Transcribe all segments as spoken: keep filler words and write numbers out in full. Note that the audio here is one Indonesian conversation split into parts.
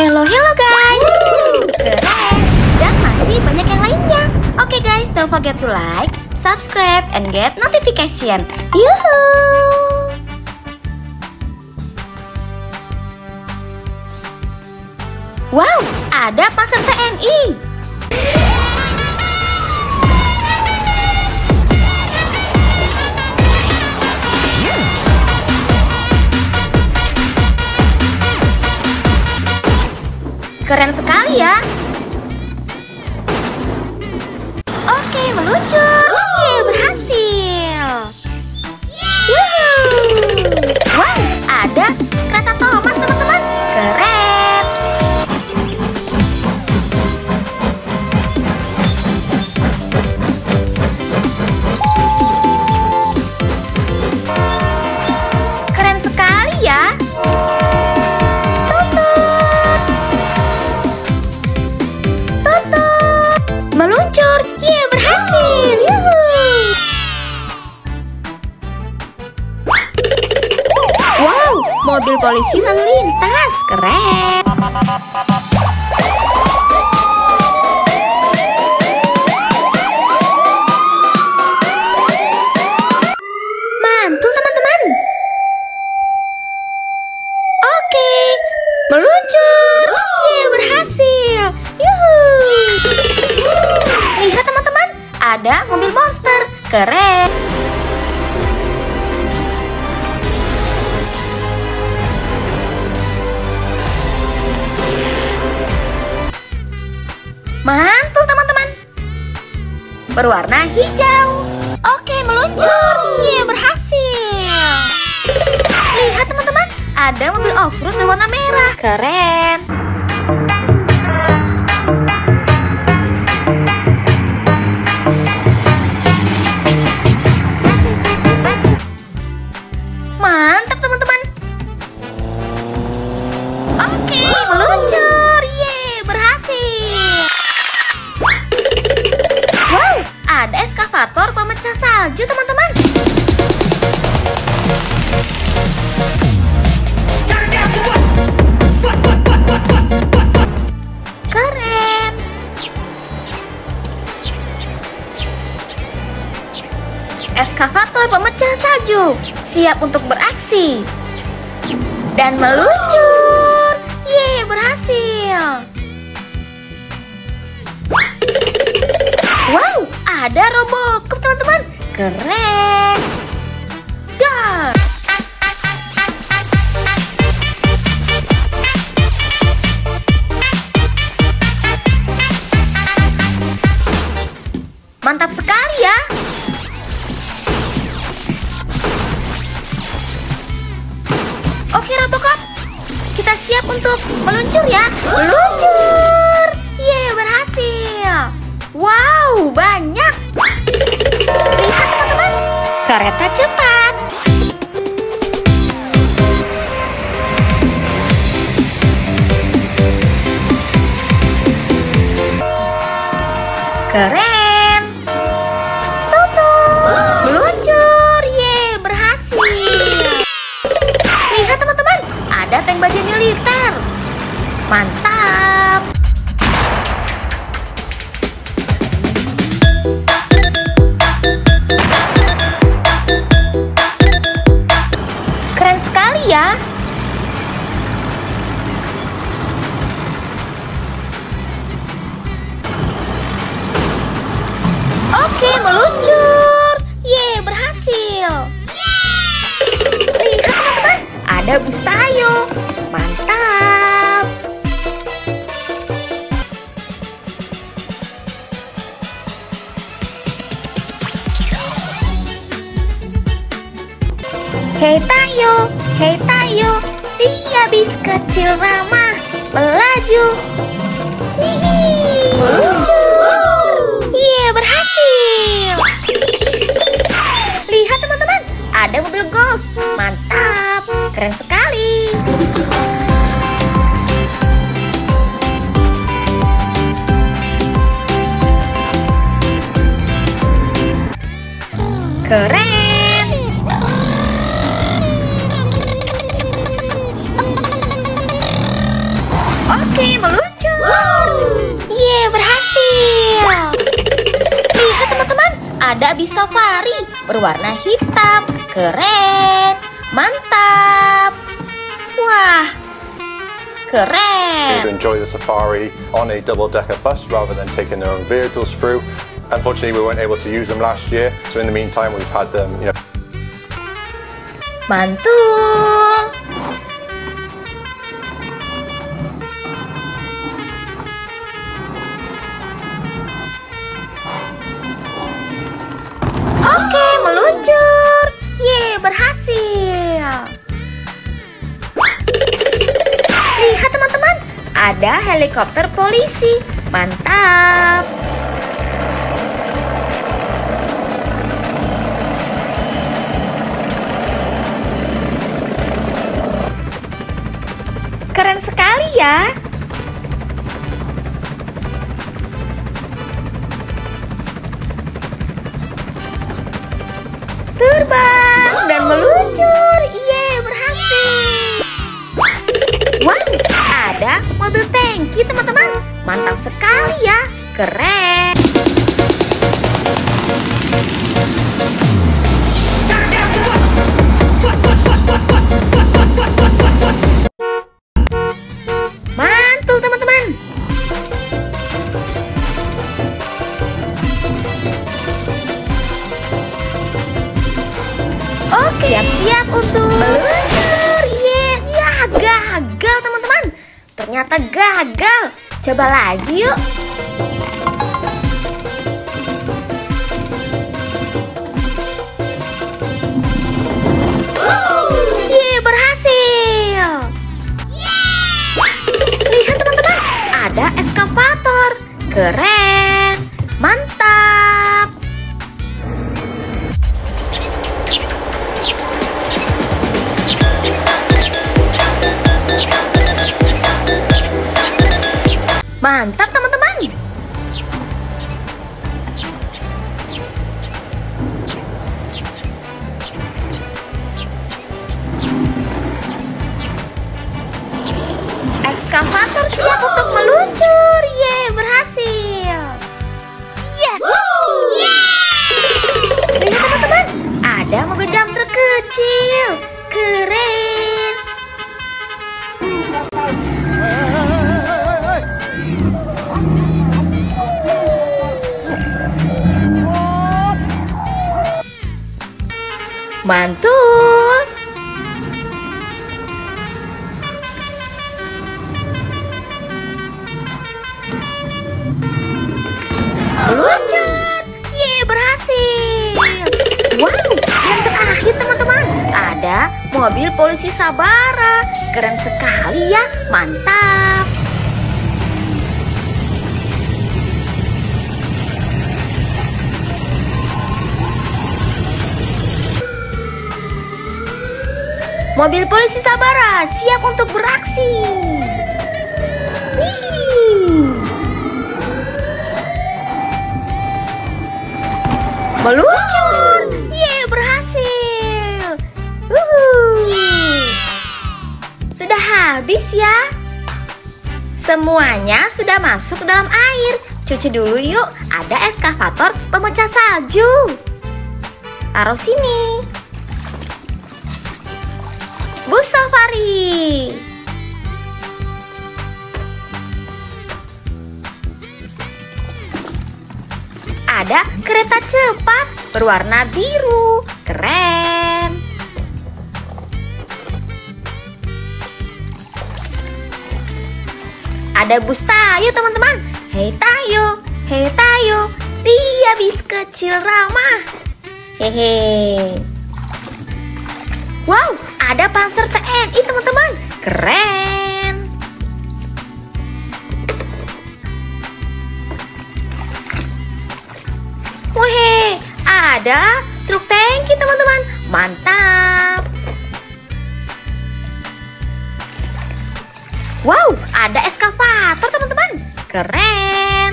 Hello, hello guys. Keren. Dan masih banyak yang lainnya. Oke okay guys, don't forget to like, subscribe, and get notification. Yuhuu. Wow, ada pasar T N I. Keren sekali ya. Oke, meluncur. Oke, berhasil. Yeay. Wow, ada kereta Thomas, teman-teman. Keren. Mobil polisi lalu lintas, keren. Mantul teman-teman. Oke, meluncur. Yeay, berhasil. Yuhu. Lihat teman-teman, ada mobil monster, keren. Mantul teman-teman. Berwarna hijau. Oke, meluncur. Yeay, berhasil. Lihat teman-teman, ada mobil off-road berwarna merah. Keren. Mantap teman-teman. Oke, meluncur. Yeay, berhasil. Ada eskavator pemecah salju, teman-teman. Keren. Eskavator pemecah salju siap untuk beraksi dan meluncur. Yeay, berhasil. Wow, ada Robocop teman-teman, keren. Dar. Mantap sekali ya. Oke Robocop, kita siap untuk meluncur ya. Meluncur. Yeay, berhasil. Wow, banyak. Lihat teman-teman, kereta cepat. Keren. Tutu. Meluncur. Yeay, berhasil. Lihat teman-teman, ada tank baja militer. Mantap. Ya. Oke, meluncur. Yeay, berhasil. Yeay. Lihat teman-teman, ada bus Tayo. Mantap. Hei Tayo, hei Tayo, dia bis kecil ramah melaju. Hihi, meluncur. Yeay, berhasil. Lihat teman-teman, ada mobil golf. Mantap, keren sekali. Keren. Oke, Yeay, meluncur. Wow. Yeay, berhasil. Lihat teman-teman, ada bis safari berwarna hitam. Keren, mantap. Wah, keren. To enjoy the safari on a double-decker bus rather than taking their own vehicles through. Unfortunately, we weren't able to use them last year, so in the meantime, we've had them, you know. Mantul. Oke, meluncur. Yeay, berhasil. Lihat teman-teman, ada helikopter polisi. Mantap. Keren sekali ya. Terbang dan meluncur. Yeay, berhasil. Wow, ada mobil tangki teman-teman. Mantap sekali ya. Keren. Siap-siap untuk meluncur. Yeay, ya, gagal teman-teman. Ternyata gagal. Coba lagi yuk. Yeay, berhasil. Lihat teman-teman, ada eskavator. Keren, mantap. Mantap teman-teman. Ekskavator siap untuk meluncur. Yeay, berhasil. Yes. Yeay. Lihat teman-teman, ada mobil dam terkecil. Keren. Mantul. Meluncur. Yeay, berhasil. Wow, yang terakhir teman-teman, ada mobil polisi Sabara. Keren sekali ya, mantap. Mobil polisi Sabara siap untuk beraksi. Wih. Meluncur. Yeay, berhasil. Uhuh. Sudah habis ya. Semuanya sudah masuk dalam air. Cuci dulu yuk. Ada eskavator pemecah salju. Taruh sini. Bus safari. Ada kereta cepat berwarna biru. Keren. Ada bus Tayo teman-teman. Hei Tayo, hei Tayo, dia bis kecil ramah. Hehe. Wow, ada Panzer T N I teman-teman. Keren. Wih, ada truk tangki teman-teman. Mantap. Wow, ada eskavator teman-teman. Keren.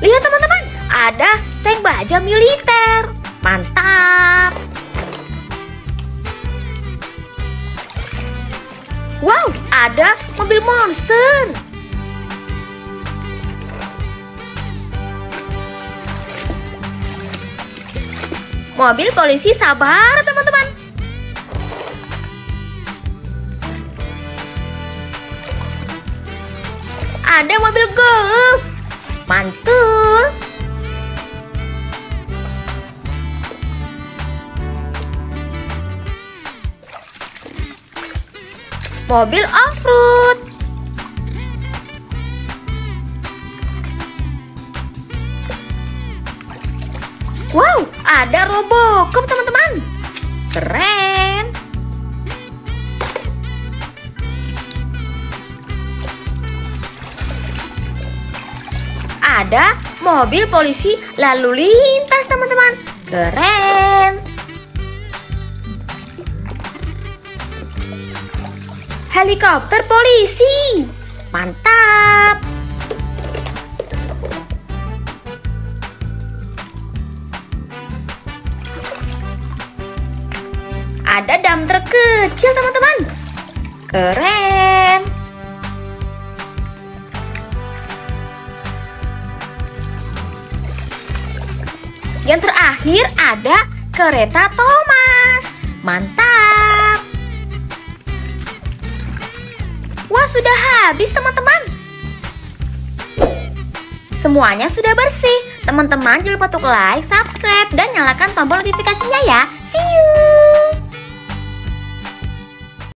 Lihat teman-teman, ada tank baja militer. Mantap. Wow, ada mobil monster. Mobil polisi, sabar teman-teman. Ada mobil golf. Mantul. Mobil off-road. Wow, ada Robocop teman-teman. Keren. Ada mobil polisi lalu lintas teman-teman. Keren. Helikopter polisi. Mantap. Ada dam truk kecil teman-teman. Keren. Yang terakhir ada kereta Thomas. Mantap. Wah, sudah habis teman-teman. Semuanya sudah bersih. Teman-teman jangan lupa untuk like, subscribe, dan nyalakan tombol notifikasinya ya. See you.